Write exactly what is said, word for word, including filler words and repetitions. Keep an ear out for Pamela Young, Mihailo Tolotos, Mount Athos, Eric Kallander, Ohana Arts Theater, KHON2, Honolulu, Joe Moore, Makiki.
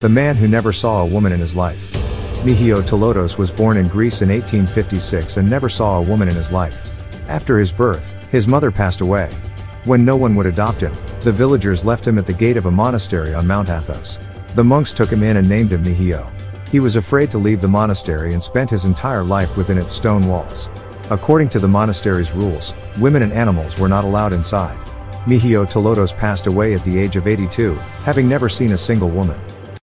The man who never saw a woman in his life. Mihailo Tolotos was born in Greece in eighteen fifty-six and never saw a woman in his life. After his birth, his mother passed away. When no one would adopt him, the villagers left him at the gate of a monastery on Mount Athos. The monks took him in and named him Mihailo. He was afraid to leave the monastery and spent his entire life within its stone walls. According to the monastery's rules, women and animals were not allowed inside. Mihailo Tolotos passed away at the age of eighty-two, having never seen a single woman.